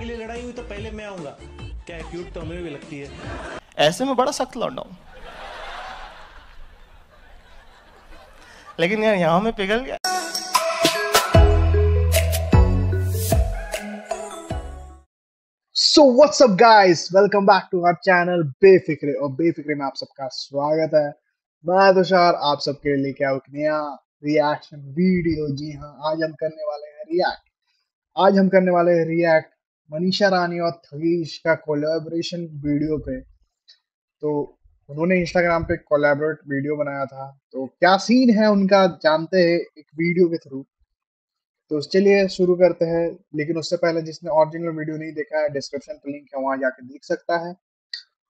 के लिए लड़ाई हुई तो पहले मैं आऊंगा, क्या एक्यूट तो हमें भी लगती है। ऐसे में बड़ा सख्त लौंडा हूं, लेकिन यार यहाँ में पिघल गया। So what's up guys? Welcome back to our channel Befikre, और बेफिक्रे में आप सबका स्वागत है। मैं तुषार आप सबके लिए लेके आया एक नया रिएक्शन वीडियो। जी हाँ, आज हम करने वाले हैं रिएक्ट। आज हम करने वाले हैं रिएक्ट मनीषा रानी और थगेश का कोलैबोरेशन वीडियो पे। तो उन्होंने इंस्टाग्राम पे कोलैबोरेट वीडियो बनाया था, तो क्या सीन है उनका जानते हैं एक वीडियो के थ्रू। तो चलिए शुरू करते हैं, लेकिन उससे पहले जिसने ओरिजिनल वीडियो नहीं देखा है डिस्क्रिप्शन पे लिंक है, वहाँ जाके देख सकता है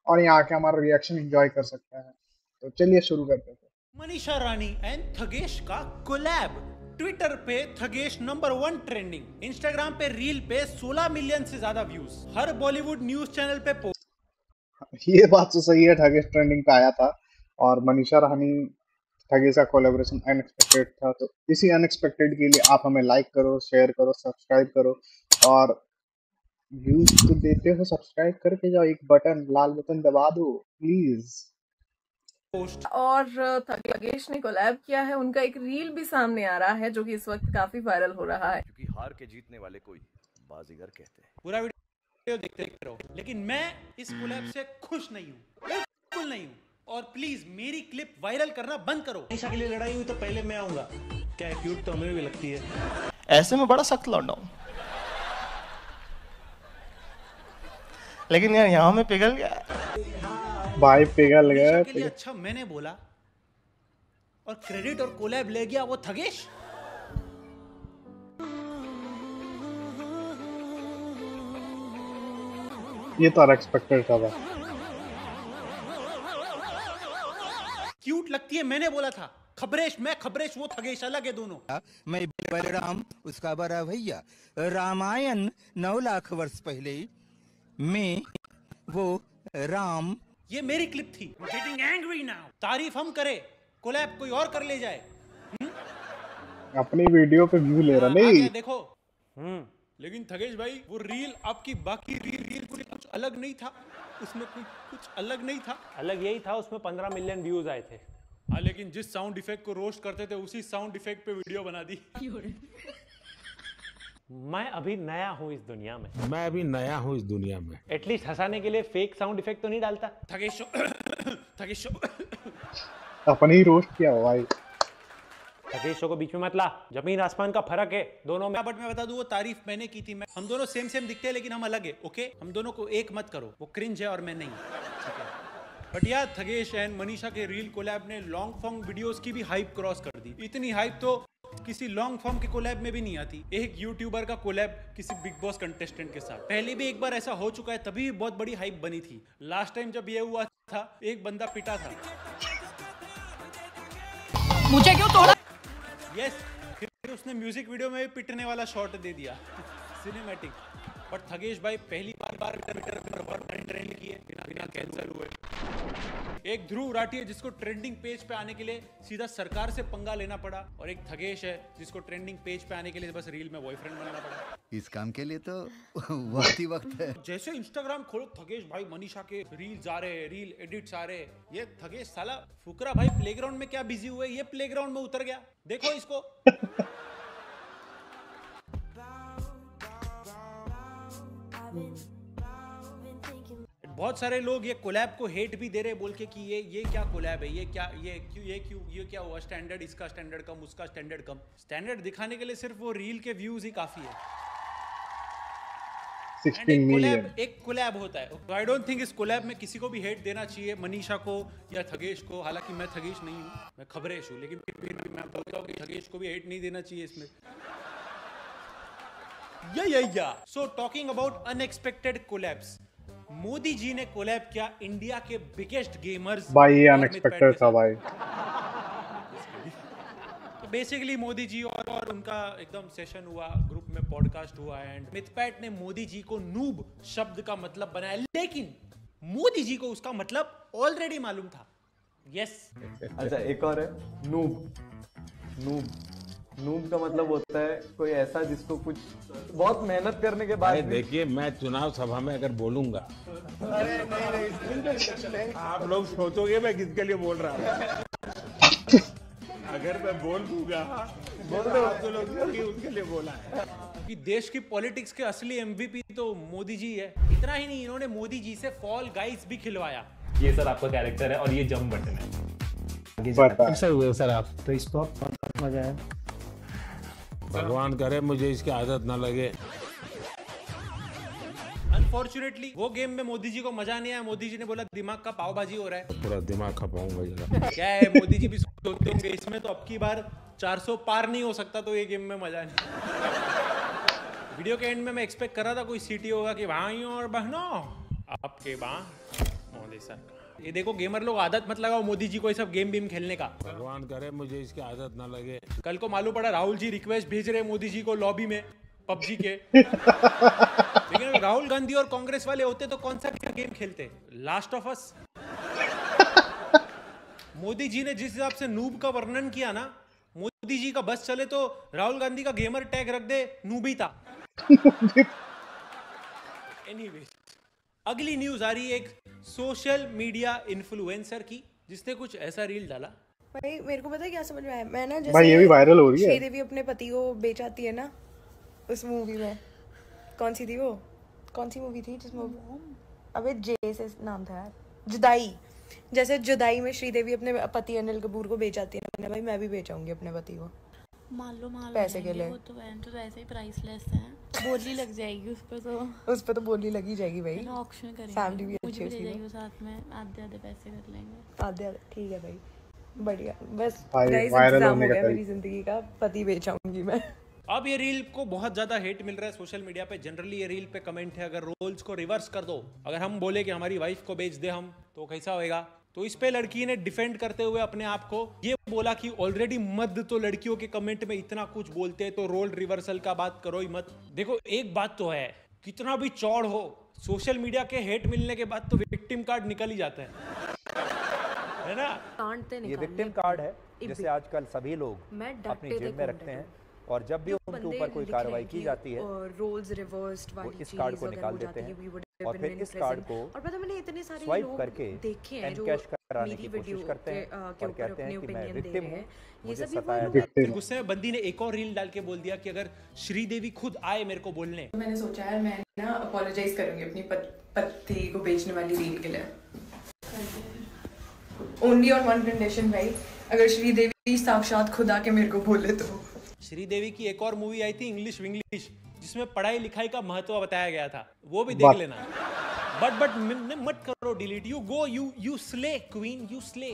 और यहाँ आके हमारा रिएक्शन एंजॉय कर सकता है। तो चलिए शुरू करते हैं। मनीषा रानी एंड थगेश का कोलैब। ट्विटर पे थगेश नंबर 1 ट्रेंडिंग, इंस्टाग्राम पे रील पे 16 मिलियन से ज्यादा व्यूज, हर बॉलीवुड न्यूज चैनल पे पोस्ट। ये बात तो सही है, थगेश ट्रेंडिंग पे आया था और मनीषा रानी थगेश का कोलैबोरेशन अनएक्सपेक्टेड था। तो इसी अनएक्सपेक्टेड के लिए आप हमें लाइक करो, शेयर करो, सब्सक्राइब करो और व्यूज तो देते हो, सब्सक्राइब करके जाओ, एक बटन लाल बटन दबा दो प्लीज। और थगेश ने कोलैब किया है, उनका एक रील भी सामने आ रहा है जो कि इस वक्त काफी वायरल हो रहा है। क्योंकि हार के जीतने वाले कोई बाजीगर कहते हैं। पूरा वीडियो देखते रहो, लेकिन मैं इस कोलैब से खुश नहीं हूँ, बिल्कुल नहीं हूँ। और प्लीज मेरी क्लिप वायरल करना बंद करो। मनीषा के लिए लड़ाई हुई तो पहले मैं आऊंगा, क्या क्यूट तो हमें भी लगती है। ऐसे में बड़ा सख्त लौंडा हूं, लेकिन यार यहाँ में पिघल गया भाई, पिघल गया। अच्छा मैंने बोला और क्रेडिट और कोलैब ले गया वो थगेश। ये तो अनएक्सपेक्टेड था भाई। क्यूट लगती है मैंने बोला था, खबरेश मैं खबरेश वो थगेश, अलग है दोनों। मैं बलराम उसका बड़ा भैया। रामायण 9 लाख वर्ष पहले में वो राम। ये मेरी क्लिप थी। Getting angry now. तारीफ हम करे, कोलैब कोई और कर ले जाए। अपनी वीडियो पे व्यू ले रहा नहीं। देखो। लेकिन थगेश भाई वो रील आपकी बाकी रील कुछ अलग नहीं था, उसमें कुछ अलग नहीं था। अलग यही था उसमें 15 मिलियन व्यूज आए थे। हाँ, लेकिन जिस साउंड इफेक्ट को रोस्ट करते थे उसी साउंड इफेक्ट पे वीडियो बना दी। मैं अभी नया हूँ इस दुनिया में, एटलीस्ट हंसाने के लिए फेक साउंड इफेक्ट तो नहीं डालता। थगेशो अपने ही रोस्ट किया भाई। थगेशो को बीच में मत ला, जमीन आसमान का फर्क है दोनों में। बट मैं बता दूं वो तारीफ मैंने की थी। हम दोनों सेम दिखते हैं, लेकिन हम अलग है। ओके, हम दोनों को एक मत करो, वो क्रिंज है और मैं नहीं। बट यार थगेश एंड मनीषा के रील कोलैब ने लॉन्ग फॉर्म वीडियोस की भी हाइप क्रॉस कर दी। इतनी हाइप तो किसी लॉन्ग फॉर्म के कोलैब में भी नहीं आती। एक यूट्यूबर का कोलैब किसी बिग बॉस कंटेस्टेंट के साथ पहले भी एक बार ऐसा हो चुका है, तभी भी बहुत बड़ी हाइप बनी थी। लास्ट टाइम जब ये हुआ था एक बंदा पिटा था। मुझे क्यों तोड़ा? यस, फिर उसने म्यूजिक वीडियो में भी पिटने वाला शॉट दे दिया, सिनेमैटिक। बट थगेश भाई पहली बार ट्रेंड किए बिना कैंसिल हुए। एक ध्रुव राठी है जिसको ट्रेंडिंग पेज पे आने के लिए सीधा सरकार से पंगा लेना पड़ा, और एक थगेश है जिसको ट्रेंडिंग पेज पे आने के लिए बस रील में बॉयफ्रेंड बनना पड़ा। इस काम के लिए तो वक्त ही वक्त है। जैसे इंस्टाग्राम खोलो थगेश भाई मनीषा के रील्स आ रहे, रील एडिट्स आ रहे। ये थगेश साला फुकरा भाई प्लेग्राउंड में क्या बिजी हुए, ये प्लेग्राउंड में उतर गया। देखो इसको। बहुत सारे लोग ये कोलैब को हेट भी दे रहे, बोल के कि ये क्या कोलैब है, ये क्या हुआ, स्टैंडर्ड इसका स्टैंडर्ड कम, उसका स्टैंडर्ड कम। स्टैंडर्ड दिखाने के लिए सिर्फ वो रील के व्यूज ही काफी है। 16 मिलियन एक कोलैब होता है। आई डोंट थिंक इस कोलैब में किसी को भी हेट देना चाहिए, मनीषा को या थगेश को। हालांकि मैं थगेश नहीं हूँ, मैं खबरेश हूँ, लेकिन फिर मैं बोलता हूँ कि थगेश को भी हेट नहीं देना चाहिए इसमें। या so talking about unexpected collabs, Modi ji ने कोलैब किया इंडिया के बिगेस्ट गेमर्स। भाई अनएक्सपेक्टेड था भाई। तो बेसिकली मोदी जी और उनका एकदम सेशन हुआ, ग्रुप में पॉडकास्ट हुआ, एंड मिथपैट ने मोदी जी को नूब शब्द का मतलब बनाया, लेकिन मोदी जी को उसका मतलब ऑलरेडी मालूम था। यस। अच्छा एक और है, नूब। नूब का मतलब होता है कोई ऐसा जिसको कुछ बहुत मेहनत करने के बाद। देखिए मैं चुनाव सभा में अगर बोलूंगा अरे नहीं आप लोग सोचोगे मैं किसके लिए बोल रहा हूँ। अगर मैं बोल दूंगा तो लोग उसके लिए बोला है कि देश की पॉलिटिक्स के असली एमवीपी तो मोदी जी है। इतना ही नहीं, इन्होंने मोदी जी से फॉल गाइस भी खिलवाया। ये सर आपका कैरेक्टर है और ये जंप बटन है सर आप तो इस बहुत मजा है। भगवान करे मुझे इसकी आदत ना लगे। Unfortunately, वो गेम में मोदी जी को मजा नहीं आया। मोदी जी ने बोला दिमाग का पावभाजी हो रहा है। पूरा दिमाग खा पाऊंगा जरा। क्या है मोदी जी भी सोचते होंगे इसमें तो अब की बार 400 पार नहीं हो सकता तो ये गेम में मजा नहीं। वीडियो के एंड में मैं एक्सपेक्ट कर रहा था कोई सीटी होगा कि भाइयों और बहनों आपके मोदी सर। ये देखो गेमर लोग आदत मत लगाओ मोदी जी को ये सब गेम खेलने का। भगवान करे मुझे इसकी आदत ना लगे। कल को मालूम पड़ा राहुल जी रिक्वेस्ट भेज रहे मोदी जी को लॉबी में पबजी के। राहुल गांधी और कांग्रेस वाले होते तो कौन सा गेम खेलते, लास्ट ऑफ अस। मोदी जी ने जिस हिसाब से नूब का वर्णन किया ना, मोदी जी का बस चले तो राहुल गांधी का गेमर टैग रख दे नूबीता। एनीवे, अगली न्यूज आ रही है एक सोशल मीडिया इन्फ्लुएंसर की, जिसने कुछ ऐसा रील डाला। भाई मेरे को पता है क्या समझ में आया, मैं ना जैसे भाई ये भी वायरल हो रही है। श्रीदेवी अपने पति को बेचाती है ना उस मूवी में, कौन सी थी वो, कौन सी मूवी थी जिसमें अबे जे से नाम था यार, जुदाई। जैसे जुदाई में श्रीदेवी अपने पति अनिल कपूर को बेचाती है ना, भाई मैं भी बेचाऊंगी अपने पति को। मान लो पैसे के लिए। वो तो बहन तो ऐसे ही प्राइसलेस है, बोली लग जाएगी उस पर तो। उस पर तो बोली लग ही जाएगी भाई। ऑक्शन करेंगे, फैमिली भी अच्छी हो जाएगी साथ में, आधे-आधे पैसे कर लेंगे। आधे ठीक है भाई, बढ़िया। बस वायरल हो गया मेरी जिंदगी का पति बेचाऊंगी मैं। अब ये रील को बहुत ज्यादा हेट मिल रहा है सोशल मीडिया पे। जनरली ये रील पे कमेंट है अगर रोल्स को रिवर्स कर दो, अगर हम बोले कि हमारी वाइफ को बेच दे हम तो कैसा होएगा। तो इस पे लड़की ने डिफेंड करते हुए अपने आप को ये बोला कि ऑलरेडी मत तो लड़कियों के कमेंट में इतना कुछ बोलते हैं तो रोल रिवर्सल का बात करो ही मत। देखो एक बात तो है, कितना भी चौड़ हो सोशल मीडिया के हेट मिलने के बाद तो विक्टिम कार्ड निकल ही जाता है ना। ये विक्टिम कार्ड है जिसे आजकल सभी लोग अपनी जेब में रखते हैं और जब भी उनके ऊपर कोई कार्रवाई की जाती है रोल्स रिवर्स्ड वाली इस कार्ड को निकाल देते हैं और फिर इस कार्ड को स्वाइप करके एनकैश कराने की कोशिश करते हैं और कहते हैं कि मैं विक्टिम हूं, मुझे सताया जाता है। गुस्से में बंदी ने एक और रील डाल के बोल दिया कि अगर श्रीदेवी खुद आए मेरे को बोलने। मैंने सोचा है मैं ना अपॉलोजाइज करूंगी अपनी पति को बेचने वाली रील के लिए। ओनली ऑन वन कंडीशन भाई, अगर श्रीदेवी साक्षात खुद आके मेरे को बोले तो। श्रीदेवी की एक और मूवी आई थी इंग्लिश विंग्लिश, जिसमें पढ़ाई लिखाई का महत्व बताया गया था, वो भी देख लेना। बट मत करो delete, you go you slay queen you slay.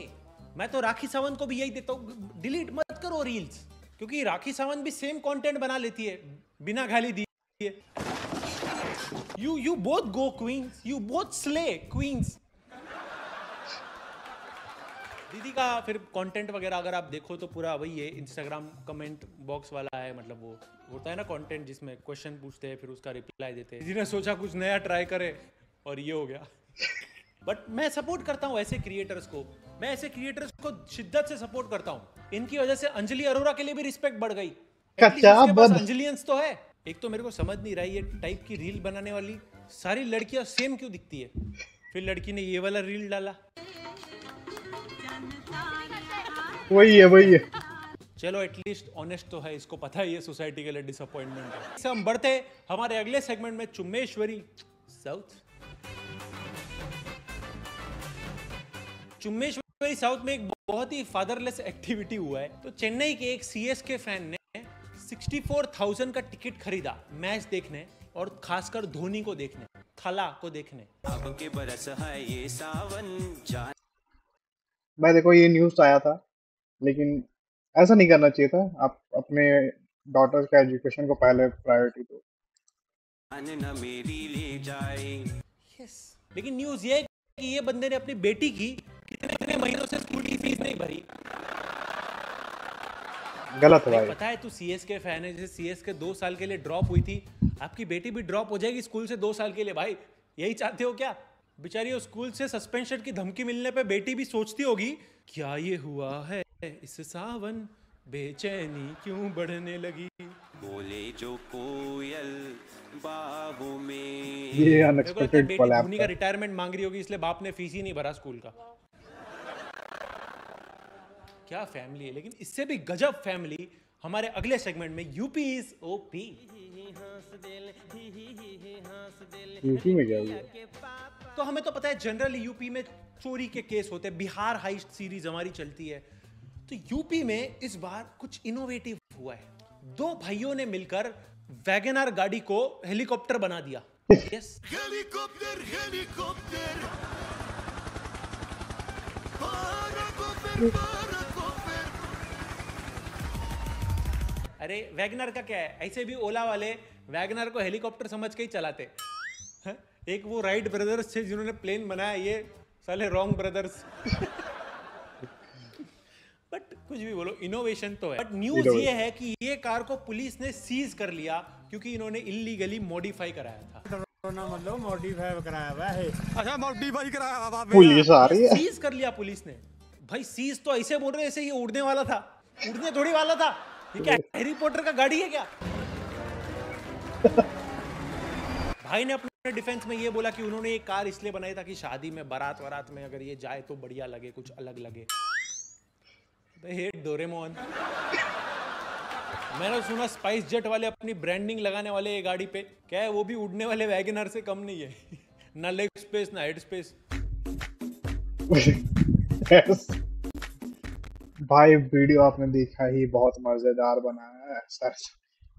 मैं तो राखी सावंत को भी यही देता हूँ, डिलीट मत करो रील्स, क्योंकि राखी सावंत भी सेम कंटेंट बना लेती है बिना गाली दिए। You both go queens, you both slay queens. दीदी का फिर कंटेंट वगैरह अगर आप देखो तो पूरा वही है, इंस्टाग्राम कमेंट बॉक्स वाला है। मतलब वो होता है ना कंटेंट जिसमें क्वेश्चन पूछते हैं फिर उसका रिप्लाई देते हैं। दीदी ने सोचा कुछ नया ट्राई करे और ये हो गया। बट मैं सपोर्ट करता हूँ ऐसे क्रिएटर्स को, मैं ऐसे क्रिएटर्स को शिद्दत से सपोर्ट करता हूँ। इनकी वजह से अंजलि अरोरा के लिए भी रिस्पेक्ट बढ़ गई। अंजलियंस तो है। एक तो मेरे को समझ नहीं रही है टाइप की रील बनाने वाली सारी लड़कियाँ सेम क्यों दिखती है। फिर लड़की ने ये वाला रील डाला, वही है। चलो एटलीस्ट ऑनेस्ट तो है, इसको पता ही है सोसाइटी के लिए डिसअपॉइंटमेंट है। इससे हम बढ़ते हैं हमारे अगले सेगमेंट में, चुम्मेश्वरी साउथ। चुम्मेश्वरी साउथ में एक बहुत ही फादरलेस एक्टिविटी हुआ है। तो चेन्नई के एक सीएसके फैन ने 64,000 का टिकट खरीदा मैच देखने और खासकर धोनी को देखने, थला को देखने। अब के बरस है ये सावन जान। भाई देखो ये न्यूज आया था, लेकिन ऐसा नहीं करना चाहिए था। आप अपने डॉटर्स का एजुकेशन को पहले प्रायोरिटी दो। लेकिन न्यूज़ ये कि ये बंदे ने अपनी बेटी की कितने महीनों से स्कूल की फीस नहीं भरी। गलत है भाई। पता है तू सीएसके फैन है, जैसे सीएसके 2 साल के लिए ड्रॉप हुई थी, आपकी बेटी भी ड्रॉप हो जाएगी स्कूल से 2 साल के लिए। भाई यही चाहते हो क्या? बेचारी स्कूल से सस्पेंशन की धमकी मिलने पे बेटी भी सोचती होगी क्या ये हुआ है इस सावन बेचैनी क्यों बढ़ने लगी, बोले जो कोयल बाहों में। ये अनएक्सपेक्टेड कोलैप्स। धोनी का रिटायरमेंट मांग रही होगी इसलिए बाप ने फीस ही नहीं भरा स्कूल का। क्या फैमिली है। लेकिन इससे भी गजब फैमिली हमारे अगले सेगमेंट में यूपी इज ओपी। यूपी में क्या हुआ? तो हमें तो पता है जनरली यूपी में चोरी के केस होते हैं, बिहार हाइस्ट सीरीज हमारी चलती है, तो यूपी में इस बार कुछ इनोवेटिव हुआ है। दो भाइयों ने मिलकर वैगनआर गाड़ी को हेलीकॉप्टर बना दिया। yes. हेलीकॉप्टर हेलीकॉप्टर अरे वैगनआर का क्या है, ऐसे भी ओला वाले वैगनआर को हेलीकॉप्टर समझ के ही चलाते। एक वो राइट ब्रदर्स थे जिन्होंने प्लेन बनाया, ये साले रॉन्ग ब्रदर्स। बट कुछ भी बोलो इनोवेशन तो है। बट न्यूज ये है कि ये कार को पुलिस ने सीज कर लिया क्योंकि इन्होंने इल्लीगली मॉडिफाई कराया था। मतलब मॉडिफाई कराया हुआ है। अच्छा मॉडिफाई कराया हुआ, पुलिस आ रही है, सीज कर लिया पुलिस ने। भाई सीज तो ऐसे बोल रहे हैं जैसे ये उड़ने वाला था, उड़ने थोड़ी वाला था। ये क्या हैरी पॉटर का गाड़ी है क्या? भाई ने अपने डिफेंस में ये बोला कि उन्होंने ये कार इसलिए बनाई ताकि शादी में बारात वारात में अगर ये जाए तो बढ़िया लगे, कुछ अलग लगे। डोरेमोन। मैंने सुना स्पाइस जेट वाले अपनी ब्रांडिंग लगाने वाले ये गाड़ी पे, क्या है वो भी उड़ने वाले वैगनआर से कम नहीं है। ना लेग स्पेस ना हेड स्पेस। yes. भाई वीडियो आपने देखा ही बहुत मजेदार बनाया है। सर्च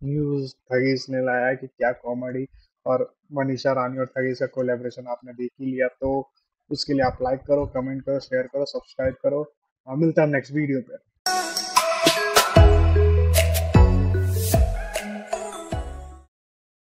न्यूज थगेश ने लाया कि क्या कॉमेडी, और मनीषा रानी और थगेश का कोलैबोरेशन आपने देख ही लिया। तो उसके लिए आप लाइक करो, कमेंट करो, शेयर करो, सब्सक्राइब करो। मिलता है नेक्स्ट वीडियो पे।